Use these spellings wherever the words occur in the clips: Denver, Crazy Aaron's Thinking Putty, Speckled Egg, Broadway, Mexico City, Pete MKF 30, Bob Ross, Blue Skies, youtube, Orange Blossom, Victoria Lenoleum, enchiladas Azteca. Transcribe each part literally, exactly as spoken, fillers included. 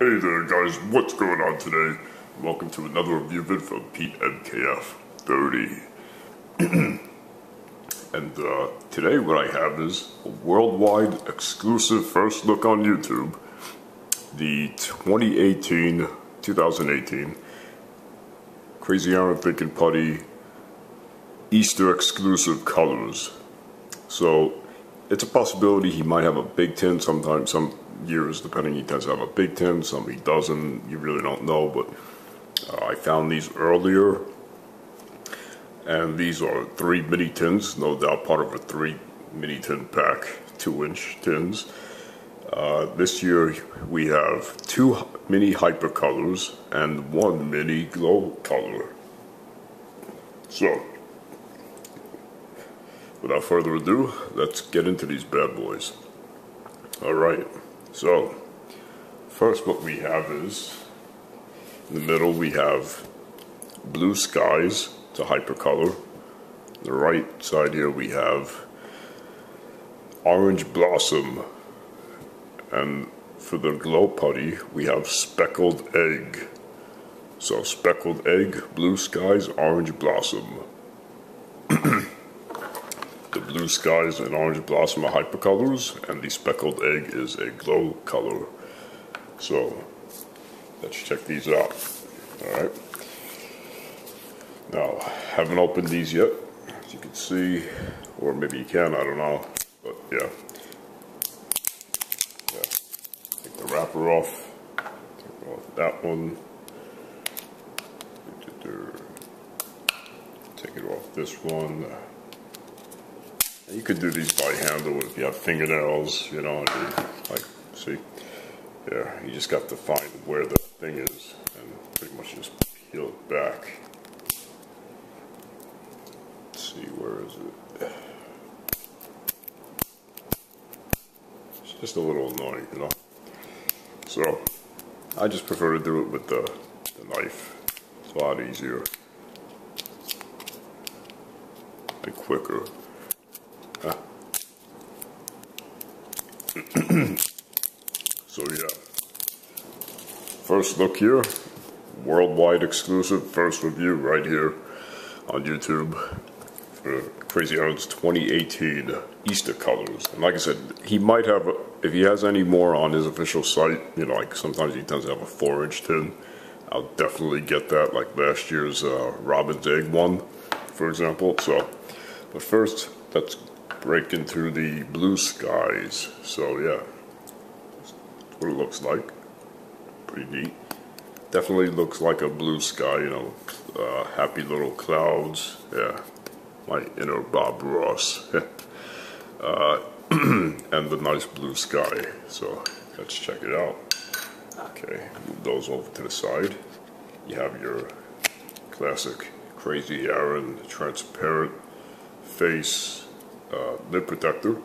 Hey there guys, what's going on today? Welcome to another review vid from Pete M K F thirty. And uh, today what I have is a worldwide exclusive first look on YouTube. The twenty eighteen, twenty eighteen Crazy Aaron's Thinking Putty Easter exclusive colors. So it's a possibility he might have a big tin sometime, some years, depending. He tends to have a big tin, some he doesn't, you really don't know, but uh, I found these earlier, and these are three mini tins, no doubt part of a three mini tin pack, two inch tins. Uh, this year we have two mini hyper colors and one mini glow color. So without further ado, let's get into these bad boys. Alright, so first what we have is, in the middle we have Blue Skies, it's a hypercolor. On the right side here we have Orange Blossom, and for the glow putty we have Speckled Egg. So Speckled Egg, Blue Skies, Orange Blossom. The Blue Skies and Orange Blossom are hypercolors, and the Speckled Egg is a glow color. So let's check these out. Alright. Now, haven't opened these yet, as you can see, or maybe you can, I don't know. But yeah. Yeah. Take the wrapper off. Take off that one. Take it off this one. You could do these by hand, or if you have fingernails, you know, like, see, yeah, you just got to find where the thing is, and pretty much just peel it back. Let's see, where is it? It's just a little annoying, you know, so I just prefer to do it with the, the knife. It's a lot easier and quicker. So yeah, first look here, worldwide exclusive first review right here on YouTube for Crazy Aaron's twenty eighteen Easter colors. And like I said, he might have, a, if he has any more on his official site, you know, like sometimes he tends to have a four inch tin. I'll definitely get that, like last year's uh, Robin's Egg one, for example. So, but first, let's break into the Blue Skies. So yeah, that's what it looks like. Pretty neat. Definitely looks like a blue sky, you know, uh, happy little clouds. Yeah, my inner Bob Ross. uh, and the nice blue sky. So let's check it out. Okay, move those over to the side. You have your classic Crazy Aaron transparent face Uh, lip protector.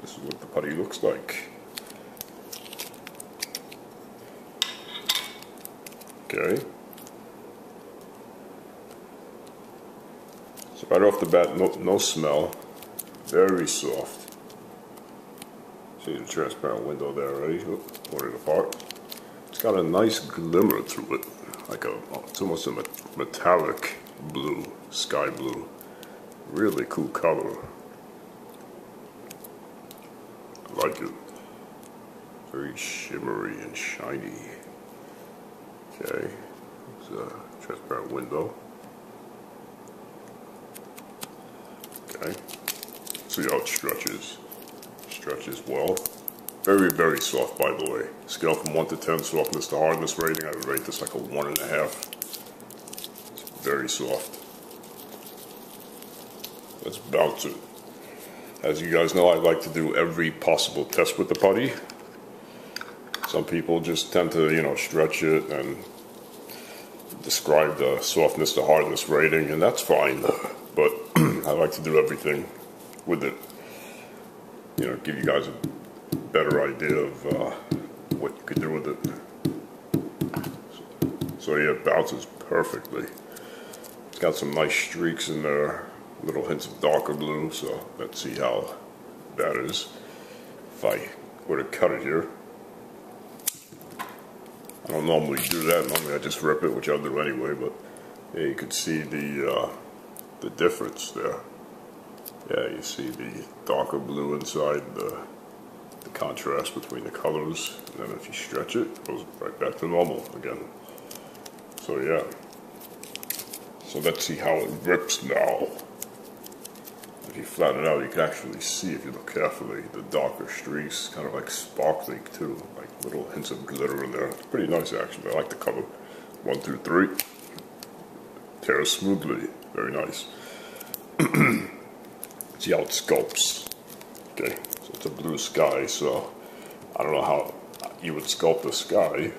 This is what the putty looks like. Okay. So right off the bat, no, no smell. Very soft. See the transparent window there already. Oop, pulled it apart. It's got a nice glimmer to it. Like a, it's almost a metallic blue, sky blue. Really cool color. I like it. Very shimmery and shiny. Okay, it's a transparent window. Okay, see how it stretches. Stretches well. Very, very soft, by the way. Scale from one to ten softness to hardness rating. I would rate this like a one and a half. Very soft. Let's bounce it. As you guys know, I like to do every possible test with the putty. Some people just tend to, you know, stretch it and describe the softness to hardness rating, and that's fine. But I like to do everything with it. You know, give you guys a better idea of uh, what you could do with it. So, so yeah, it bounces perfectly. It's got some nice streaks in there, little hints of darker blue, so let's see how that is. If I where to cut it here. I don't normally do that, normally I just rip it, which I'll do anyway, but yeah, you can see the uh, the difference there. Yeah, you see the darker blue inside, the, the contrast between the colors, and then if you stretch it, it goes right back to normal again. So yeah, so let's see how it rips now. If you flatten it out, you can actually see, if you look carefully, the darker streaks, kind of like sparkling too, like little hints of glitter in there. It's pretty nice actually, I like the color. One, two, three. Tears smoothly, very nice. See how it sculpts. Okay, so it's a blue sky, so I don't know how you would sculpt the sky.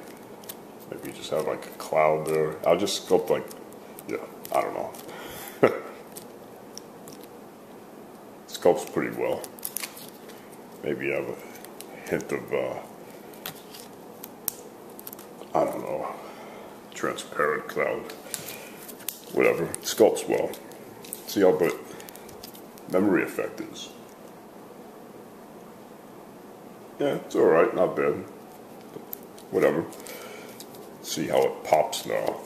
Maybe you just have like a cloud there. I'll just sculpt like, yeah, I don't know. Sculpts pretty well. Maybe have a hint of, uh, I don't know, transparent cloud. Whatever, it sculpts well. See how good memory effect is. Yeah, it's alright, not bad. Whatever. See how it pops now.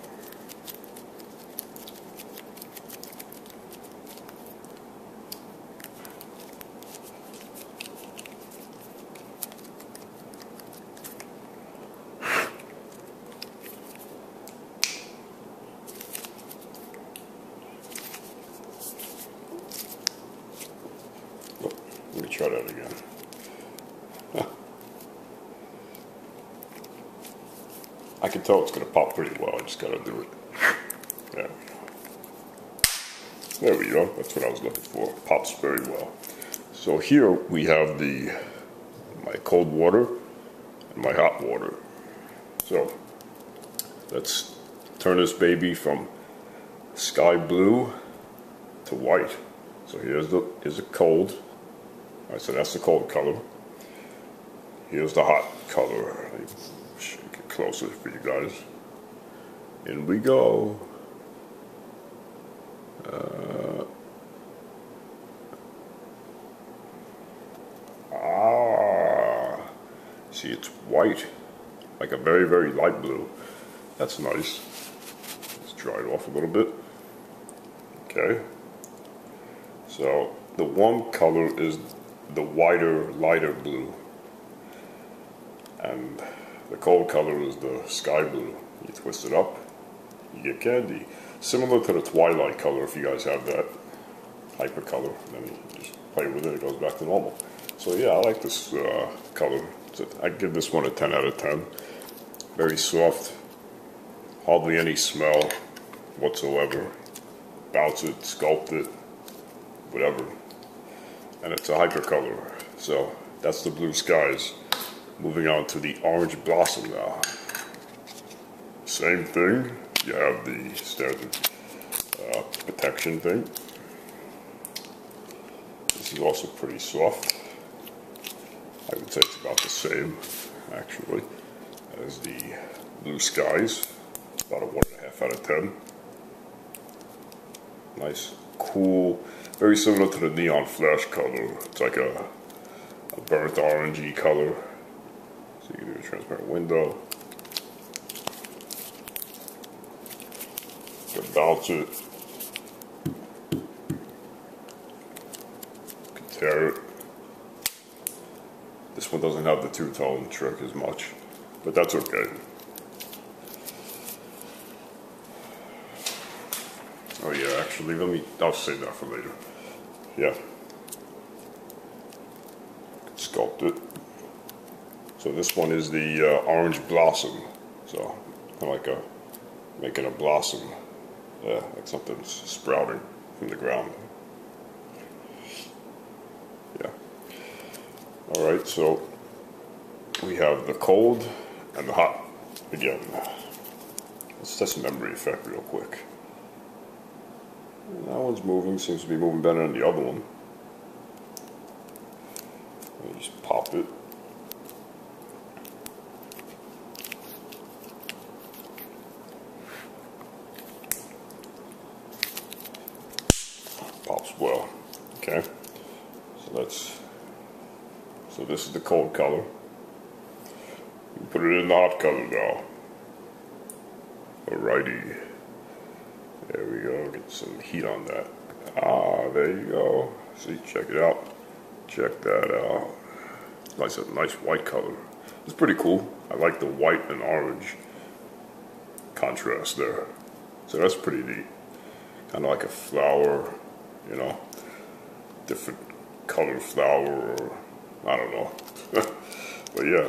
Let me try that again. Huh. I can tell it's going to pop pretty well, I just got to do it. Yeah. There we go, that's what I was looking for. Pops very well. So here we have the my cold water and my hot water. So let's turn this baby from sky blue to white. So here's the here's a cold. Alright, so that's the cold color. Here's the hot color. Get closer for you guys. In we go. Uh, ah, see, it's white, like a very, very light blue. That's nice. Let's dry it off a little bit. Okay. So the warm color is the wider, lighter blue, and the cold color is the sky blue. You twist it up, you get candy. Similar to the twilight color, if you guys have that hyper color, then you just play with it, it goes back to normal. So yeah, I like this uh, color. So I'd give this one a ten out of ten. Very soft, hardly any smell whatsoever. Bounce it, sculpt it, whatever. And it's a hypercolor. So that's the Blue Skies. Moving on to the Orange Blossom now. Same thing. You have the standard uh, protection thing. This is also pretty soft. I would say it's about the same, actually, as the Blue Skies. About a one and a half out of ten. Nice, cool. Very similar to the neon flash color. It's like a, a burnt orangey color. So you can do a transparent window. You can bounce it. You can tear it. This one doesn't have the two-tone trick as much, but that's okay. Oh yeah, actually, let me, I'll save that for later. Yeah. Sculpt it. So this one is the uh, Orange Blossom. So, kind of like a, making a blossom. Yeah, like something sprouting from the ground. Yeah. Alright, so we have the cold and the hot again. Let's test memory effect real quick. That one's moving, seems to be moving better than the other one. Let me just pop it. Pops well. Okay. So that's, so this is the cold color. You put it in the hot color now. Alrighty. There we go, get some heat on that. Ah, there you go. See, check it out. Check that out. Nice, a nice white color. It's pretty cool. I like the white and orange contrast there. So that's pretty neat. Kind of like a flower, you know, different color flower, or I don't know. But yeah,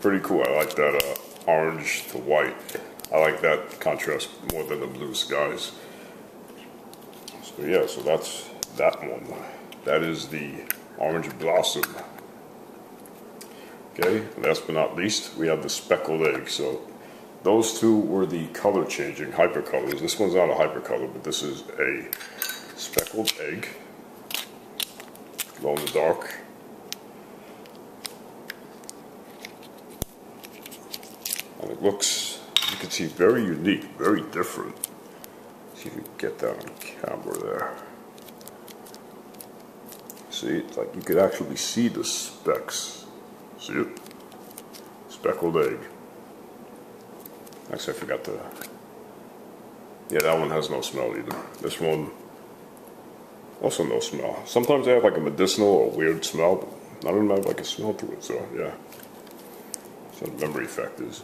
pretty cool. I like that uh, orange to white. I like that contrast more than the blue skies. So yeah, so that's that one. That is the Orange Blossom. Okay, last but not least, we have the Speckled Egg. So those two were the color changing hypercolors. This one's not a hypercolor, but this is a speckled egg. Glow in the dark. And it looks, you can see, very unique, very different. See if you can get that on camera there. See, it's like you could actually see the specks. See it? Speckled egg. Actually, I forgot to... Yeah, that one has no smell either. This one, also no smell. Sometimes they have like a medicinal or weird smell, but I don't have like a smell to it, so yeah. So the memory effect is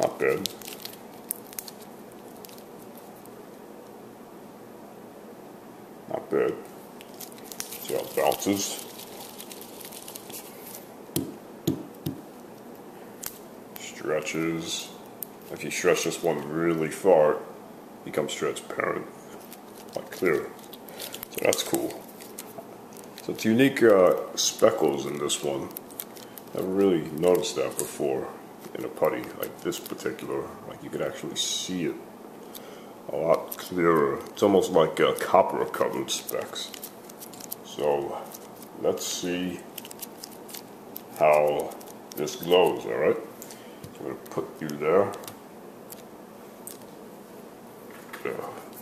not bad. Not bad. See how it bounces. Stretches. If you stretch this one really far, it becomes transparent, like clear. So that's cool. So it's unique uh, speckles in this one. Never really noticed that before in a putty like this particular. Like you could actually see it a lot clearer. It's almost like uh, copper covered specks. So let's see how this glows. All right. I'm going to put you there. Uh,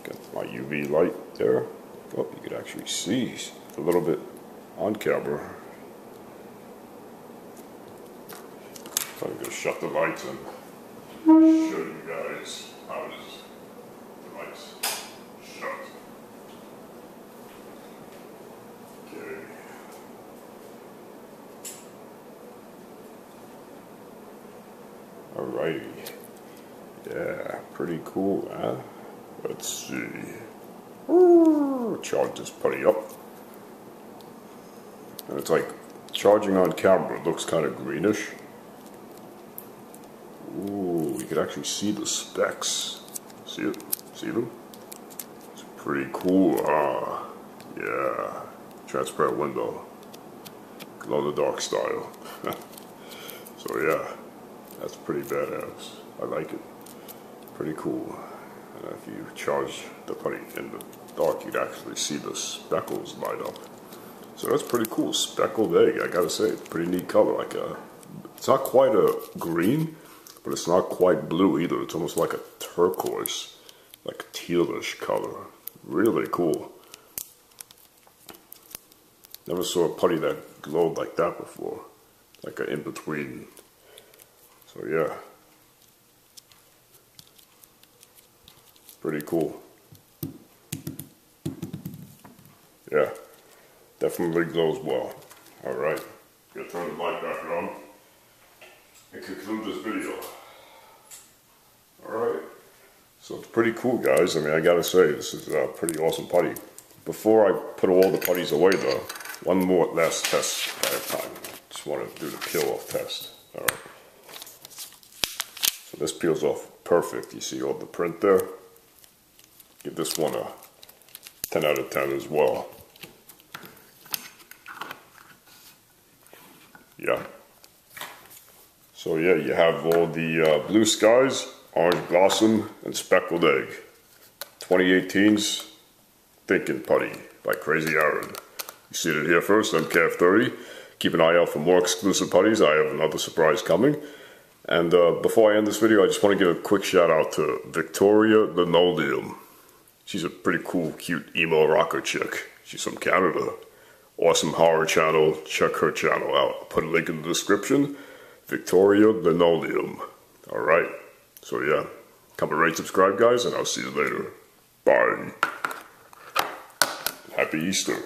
got my U V light there. Oh, you could actually see a little bit on camera. So I'm going to shut the lights and show you guys how it is. The lights shut. Okay. Alrighty, yeah, pretty cool, huh? Let's see. Ooh, charge this putty up. And it's like charging on camera, it looks kind of greenish. Ooh, you can actually see the specks. See it? See them? It's pretty cool, huh? Yeah, transparent window. Glow in the dark style. So, yeah. That's pretty badass. I like it. Pretty cool. And if you charge the putty in the dark, you'd actually see the speckles light up. So that's pretty cool. Speckled egg, I gotta say. Pretty neat color. Like a, it's not quite a green, but it's not quite blue either. It's almost like a turquoise, like tealish color. Really cool. Never saw a putty that glowed like that before. Like an in-between. So yeah, pretty cool. Yeah, definitely glows well. Alright, gonna turn the light back on and conclude this video. Alright, so it's pretty cool, guys. I mean, I gotta say, this is a pretty awesome putty. Before I put all the putties away though, one more last test I have time. Just want to do the peel off test. Alright. This peels off perfect. You see all the print there. Give this one a ten out of ten as well. Yeah. So yeah, you have all the uh, Blue Skies, Orange Blossom, and Speckled Egg. twenty eighteen's Thinking Putty by Crazy Aaron. You see it here first, M K F thirty. Keep an eye out for more exclusive putties. I have another surprise coming. And uh, before I end this video, I just want to give a quick shout out to Victoria Lenoleum. She's a pretty cool, cute emo rocker chick. She's from Canada. awesome horror channel. Check her channel out. I'll put a link in the description. Victoria Lenoleum. Alright. So yeah. Comment, rate, subscribe, guys, and I'll see you later. Bye. Happy Easter.